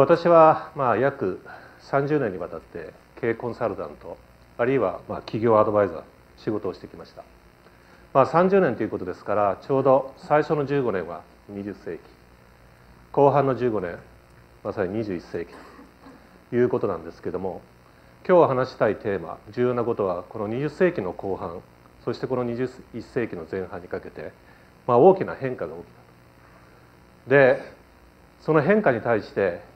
私は約30年にわたって経営コンサルタント、あるいは企業アドバイザー、仕事をしてきました。30年ということですから、ちょうど最初の15年は20世紀、後半の15年まさに21世紀ということなんですけれども、今日話したいテーマ、重要なことはこの20世紀の後半、そしてこの21世紀の前半にかけて、大きな変化が起きた。でその変化に対して、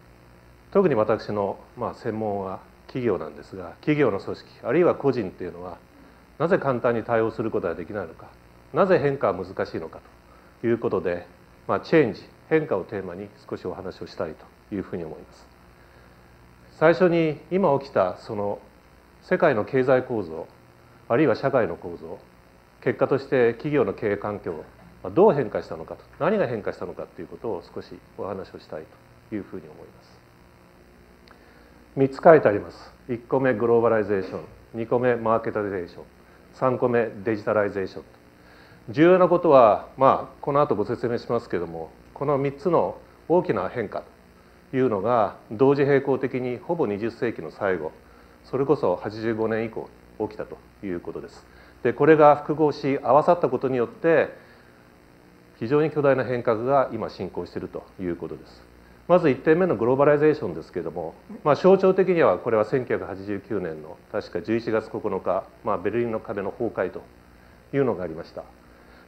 特に私の専門は企業なんですが、企業の組織あるいは個人っていうのはなぜ簡単に対応することができないのか、なぜ変化は難しいのかということで、チェンジ、変化をテーマに少しお話をしたいというふうに思います。最初に今起きたその世界の経済構造、あるいは社会の構造、結果として企業の経営環境がどう変化したのかと、何が変化したのかということを少しお話をしたいというふうに思います。3つ書いてあります。1個目グローバライゼーション、2個目マーケタリゼーション、3個目デジタライゼーション。重要なことは、この後ご説明しますけれども、この3つの大きな変化というのが同時並行的にほぼ20世紀の最後、それこそ85年以降起きたということです。でこれが複合し合わさったことによって、非常に巨大な変革が今進行しているということです。まず1点目のグローバライゼーションですけれども、象徴的にはこれは1989年の確か11月9日、ベルリンの壁の崩壊というのがありました。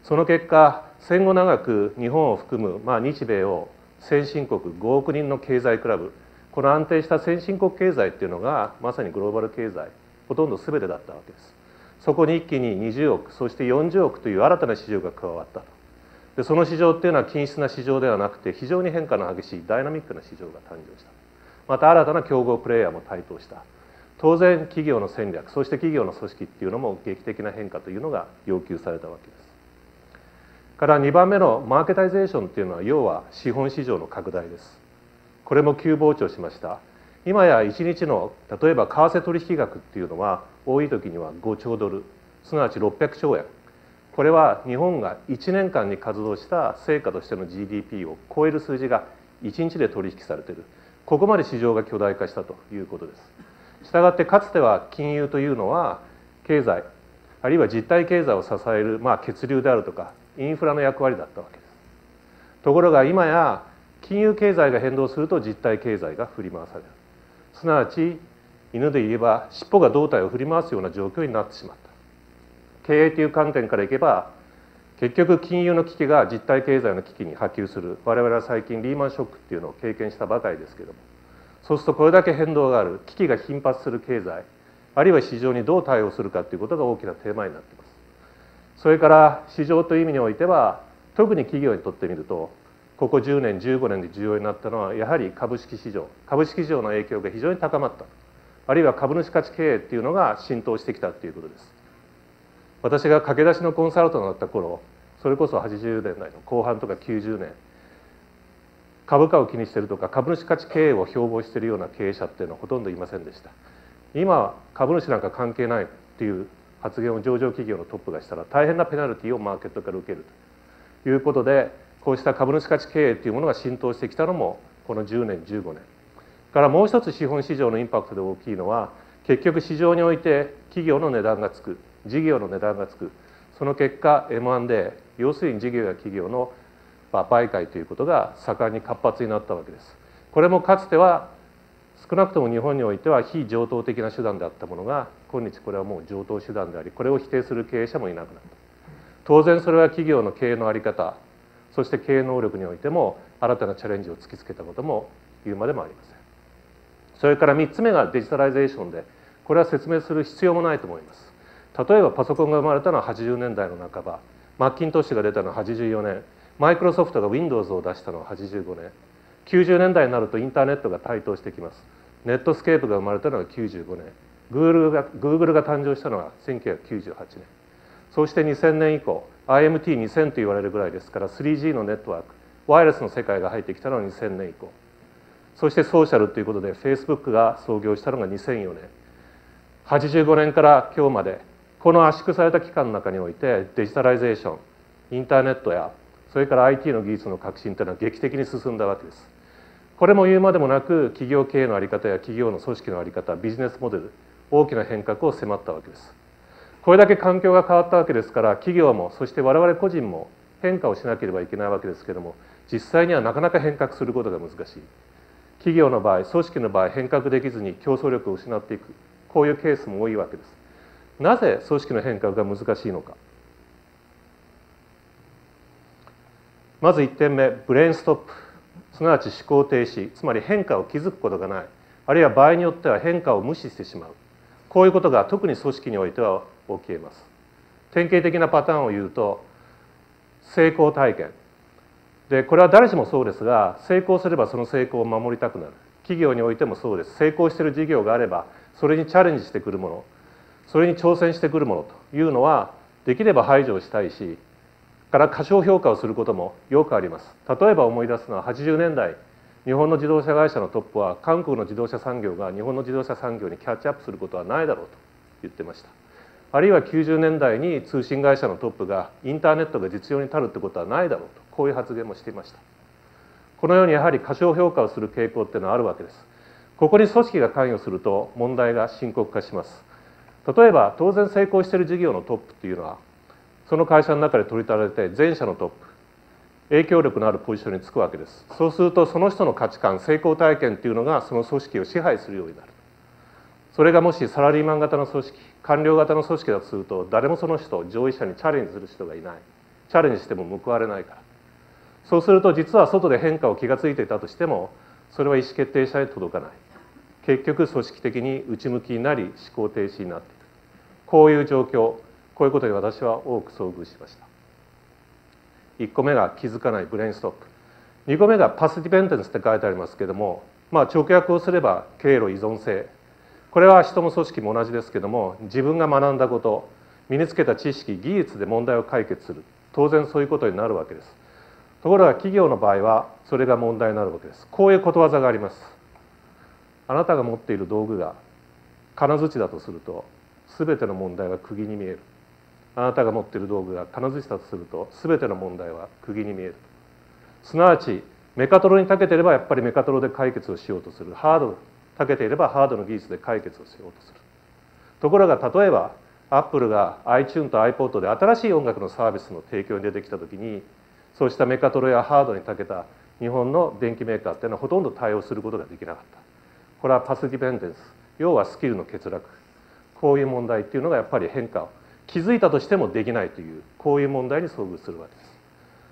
その結果、戦後長く日本を含む、日米を先進国5億人の経済クラブ、この安定した先進国経済っていうのがまさにグローバル経済、ほとんど全てだったわけです。そこに一気に20億、そして40億という新たな市場が加わった。でその市場っていうのは均質な市場ではなくて、非常に変化の激しいダイナミックな市場が誕生した。また新たな競合プレイヤーも台頭した。当然企業の戦略、そして企業の組織っていうのも劇的な変化というのが要求されたわけです。から2番目のマーケタイゼーションというのは、要は資本市場の拡大です。これも急膨張しました。今や1日の例えば為替取引額っていうのは多い時には5兆ドル、すなわち600兆円。これは日本が1年間に活動した成果としての GDP を超える数字が1日で取引されている。ここまで市場が巨大化したということです。したがってかつては金融というのは経済、あるいは実体経済を支える血流であるとか、インフラの役割だったわけです。ところが今や金融経済が変動すると実体経済が振り回される。すなわち犬で言えば尻尾が胴体を振り回すような状況になってしまった。経営という観点からいけば、結局金融の危機が実体経済の危機に波及する。我々は最近リーマンショックっていうのを経験したばかりですけれども、そうするとこれだけ変動がある、危機が頻発する経済、あるいは市場にどう対応するかということが大きなテーマになっています。それから市場という意味においては、特に企業にとってみると、ここ10年15年で重要になったのは、やはり株式市場、株式市場の影響が非常に高まった、あるいは株主価値経営っていうのが浸透してきたということです。私が駆け出しのコンサルタントだった頃、それこそ80年代の後半とか90年、株価を気にしているとか株主価値経営を標榜しているような経営者っていうのはほとんどいませんでした。今は株主なんか関係ないっていう発言を上場企業のトップがしたら、大変なペナルティをマーケットから受けるということで、こうした株主価値経営というものが浸透してきたのもこの10年15年から、もう一つ資本市場のインパクトで大きいのは、結局市場において企業の値段がつく、事業の値段がつく、その結果 M&A、 要するに事業や企業の売買ということが盛んに活発になったわけです。これもかつては少なくとも日本においては非常等的な手段であったものが、今日これはもう常等手段であり、これを否定する経営者もいなくなった。当然それは企業の経営の在り方、そして経営能力においても新たなチャレンジを突きつけたことも言うまでもありません。それから3つ目がデジタライゼーションで、これは説明する必要もないと思います。例えばパソコンが生まれたのは80年代の半ば、マッキントッシュが出たのは84年、マイクロソフトが Windows を出したのは85年、90年代になるとインターネットが台頭してきます。ネットスケープが生まれたのが95年、Google が誕生したのは1998年、そして2000年以降 IMT2000 と言われるぐらいですから、 3G のネットワーク、ワイヤレスの世界が入ってきたのは2000年以降、そしてソーシャルということで Facebook が創業したのが2004年、85年から今日までこの圧縮された期間の中において、デジタライゼーション、インターネットやそれから IT の技術の革新というのは劇的に進んだわけです。これも言うまでもなく企業経営の在り方や企業の組織の在り方、ビジネスモデル、大きな変革を迫ったわけです。これだけ環境が変わったわけですから、企業もそして我々個人も変化をしなければいけないわけですけれども、実際にはなかなか変革することが難しい。企業の場合、組織の場合、変革できずに競争力を失っていく、こういうケースも多いわけです。なぜ組織の変革が難しいのか。まず1点目、ブレインストップ、すなわち思考停止、つまり変化を気づくことがない、あるいは場合によっては変化を無視してしまう、こういうことが特に組織においては起きえます。典型的なパターンを言うと、成功体験で、これは誰しもそうですが、成功すればその成功を守りたくなる。企業においてもそうです。成功している事業があれば、それにチャレンジしてくるもの、それに挑戦してくるものというのは、できれば排除したいし、から過小評価をすることもよくあります。例えば思い出すのは80年代、日本の自動車会社のトップは、韓国の自動車産業が日本の自動車産業にキャッチアップすることはないだろうと言ってました。あるいは90年代に通信会社のトップが、インターネットが実用に足るってことはないだろうと、こういう発言もしていました。このようにやはり過小評価をする傾向っていうのはあるわけです。ここに組織が関与すると問題が深刻化します。例えば当然成功している事業のトップっていうのは、その会社の中で取り立てて全社のトップ、影響力のあるポジションにつくわけです。そうするとその人の価値観、成功体験っていうのがその組織を支配するようになる。それがもしサラリーマン型の組織、官僚型の組織だとすると、誰もその人、上位者にチャレンジする人がいない。チャレンジしても報われないから。そうすると実は外で変化を気が付いていたとしても、それは意思決定者に届かない。結局組織的に内向きになり、思考停止になっている。こういう状況、こういうことに私は多く遭遇しました。1個目が気づかない、ブレインストップ。2個目がパスディペンデンスって書いてありますけれども、直訳をすれば経路依存性。これは人も組織も同じですけれども、自分が学んだこと、身につけた知識、技術で問題を解決する。当然そういうことになるわけです。ところが企業の場合はそれが問題になるわけです。こういうことわざがあります。あなたが持っている道具が金槌だとすると、全ての問題は釘に見える。あなたが持っている道具が金槌だとすると、全ての問題は釘に見える。すなわちメカトロに長けてればやっぱりメカトロで解決をしようとする。ハードに長けていればハードの技術で解決をしようとする。ところが例えばアップルが iTunes と iPod で新しい音楽のサービスの提供に出てきたときに、そうしたメカトロやハードに長けた日本の電機メーカーっていうのはほとんど対応することができなかった。これはパスディペンデンス、要はスキルの欠落。こういう問題っていうのがやっぱり変化を気づいたとしてもできないという、こういう問題に遭遇するわけで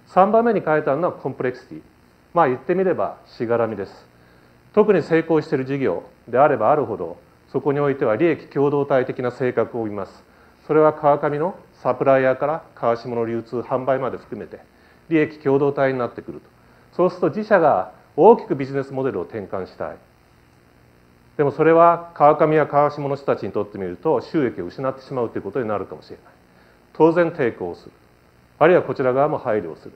す。3番目に書いてあるのはコンプレクシティ。言ってみればしがらみです。特に成功している事業であればあるほど、そこにおいては利益共同体的な性格を帯びます。それは川上のサプライヤーから川下の流通販売まで含めて利益共同体になってくると。そうすると自社が大きくビジネスモデルを転換したい。でもそれは川上や川下の人たちにとってみると収益を失ってしまうということになるかもしれない。当然抵抗する。あるいはこちら側も配慮する。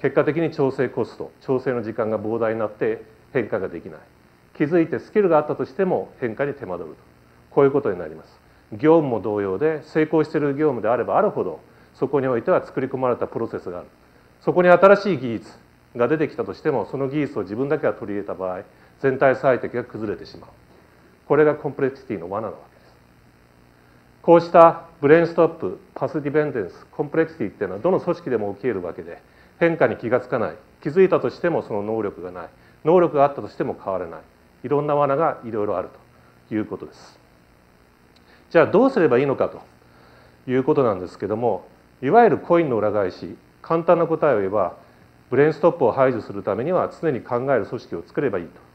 結果的に調整コスト、調整の時間が膨大になって変化ができない。気づいてスキルがあったとしても変化に手間取ると。こういうことになります。業務も同様で、成功している業務であればあるほどそこにおいては作り込まれたプロセスがある。そこに新しい技術が出てきたとしても、その技術を自分だけが取り入れた場合、全体最適が崩れてしまう。これがコンプレクシティの罠なわけです。こうしたブレインストップ、パスディペンデンス、コンプレクシティっていうのはどの組織でも起きえるわけで、変化に気がつかない、気づいたとしてもその能力がない、能力があったとしても変わらない、いろんな罠がいろいろあるということです。じゃあどうすればいいのかということなんですけども、いわゆるコインの裏返し、簡単な答えを言えば、ブレインストップを排除するためには常に考える組織を作ればいいと。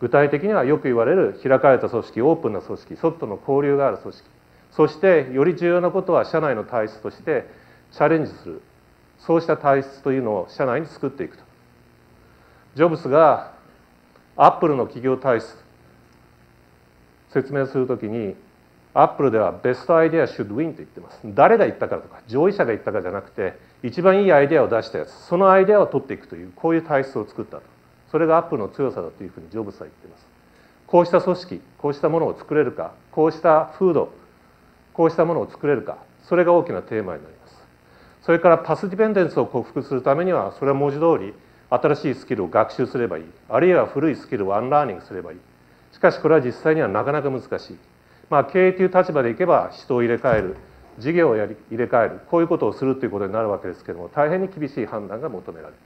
具体的にはよく言われる開かれた組織、オープンな組織、外との交流がある組織、そしてより重要なことは社内の体質としてチャレンジする、そうした体質というのを社内に作っていくと。ジョブズがアップルの企業体質説明するときに、アップルではベストアイデア should win と言ってます。誰が言ったからとか上位者が言ったかじゃなくて、一番いいアイデアを出したやつ、そのアイデアを取っていくという、こういう体質を作ったと。それがアップルの強さだというふうにジョブズは言っています。こうした組織、こうしたものを作れるか、こうした風土、こうしたものを作れるか、それが大きなテーマになります。それからパスディペンデンスを克服するためには、それは文字通り新しいスキルを学習すればいい。あるいは古いスキルをアンラーニングすればいい。しかしこれは実際にはなかなか難しい。まあ、経営という立場でいけば人を入れ替える、事業を入れ替える、こういうことをするということになるわけですけれども、大変に厳しい判断が求められる。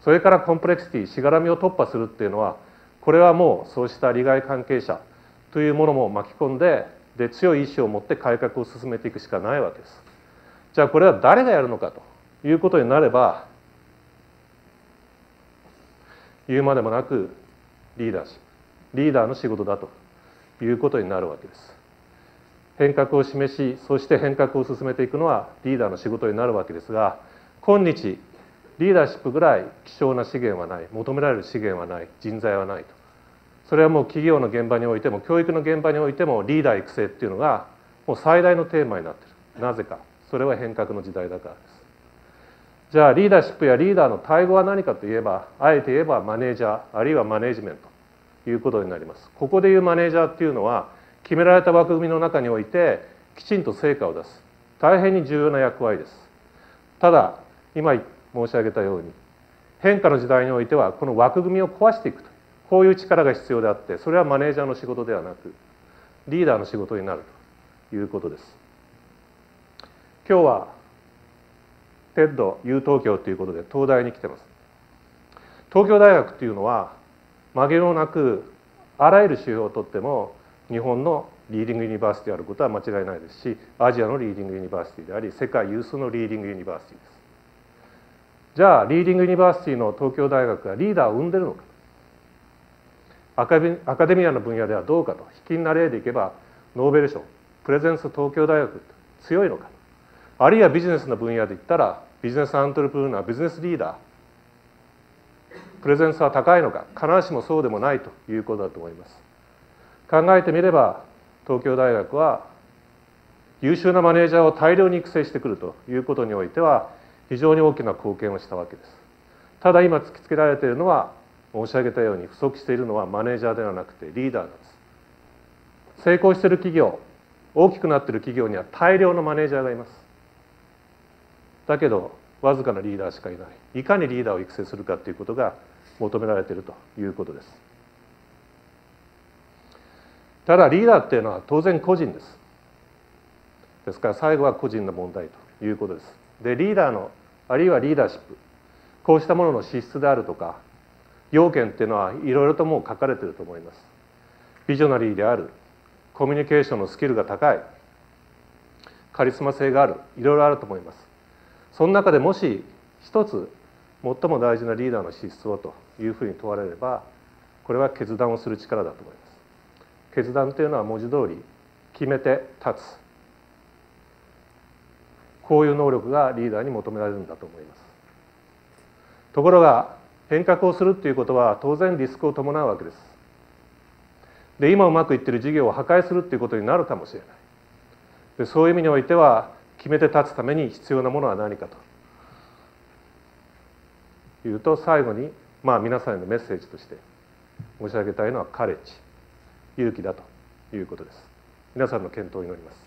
それからコンプレクシティ、しがらみを突破するっていうのは、これはもうそうした利害関係者というものも巻き込んで、で強い意志を持って改革を進めていくしかないわけです。じゃあこれは誰がやるのかということになれば、言うまでもなくリーダーシップ、リーダーの仕事だということになるわけです。変革を示し、そして変革を進めていくのはリーダーの仕事になるわけですが、今日リーダーシップぐらい希少な資源はない、求められる資源はない、人材はないと。それはもう企業の現場においても教育の現場においてもリーダー育成っていうのがもう最大のテーマになっている。なぜか、それは変革の時代だからです。じゃあリーダーシップやリーダーの対語は何かといえば、あえて言えばマネージャーあるいはマネージメントということになります。ここでいうマネージャーっていうのは決められた枠組みの中においてきちんと成果を出す、大変に重要な役割です。ただ今申し上げたように変化の時代においてはこの枠組みを壊していくと、こういう力が必要であって、それはマネージャーの仕事ではなくリーダーの仕事になるということです。今日は TEDU 東京ということで東大に来てます。東京大学というのは紛れもなくあらゆる指標をとっても日本のリーディングユニバーシティであることは間違いないですし、アジアのリーディングユニバーシティであり世界有数のリーディングユニバーシティです。じゃあリーディングユニバーシティの東京大学がリーダーを生んでるのか、アカデミアの分野ではどうかと。卑近な例でいけばノーベル賞、プレゼンス東京大学強いのか、あるいはビジネスの分野でいったらビジネスアントレプレナー、ビジネスリーダー、プレゼンスは高いのか、必ずしもそうでもないということだと思います。考えてみれば東京大学は優秀なマネージャーを大量に育成してくるということにおいては非常に大きな貢献をしたわけです。ただ今突きつけられているのは、申し上げたように不足しているのはマネージャーではなくてリーダーなんです。成功している企業、大きくなっている企業には大量のマネージャーがいます。だけどわずかなリーダーしかいない。いかにリーダーを育成するかということが求められているということです。ただリーダーっていうのは当然個人です。ですから最後は個人の問題ということです。でリーダーのあるいはリーダーシップ、こうしたものの資質であるとか要件っていうのはいろいろともう書かれていると思います。ビジョナリーである、コミュニケーションのスキルが高い、カリスマ性がある、いろいろあると思います。その中でもし一つ最も大事なリーダーの資質をというふうに問われれば、これは決断をする力だと思います。決断というのは文字通り決めて立つ、こういう能力がリーダーに求められるんだと思います。ところが変革をするということは当然リスクを伴うわけです。で今うまくいっている事業を破壊するということになるかもしれない。でそういう意味においては決めて立つために必要なものは何かというと、最後に皆さんへのメッセージとして申し上げたいのはカレッジ、勇気だということです。皆さんの健闘を祈ります。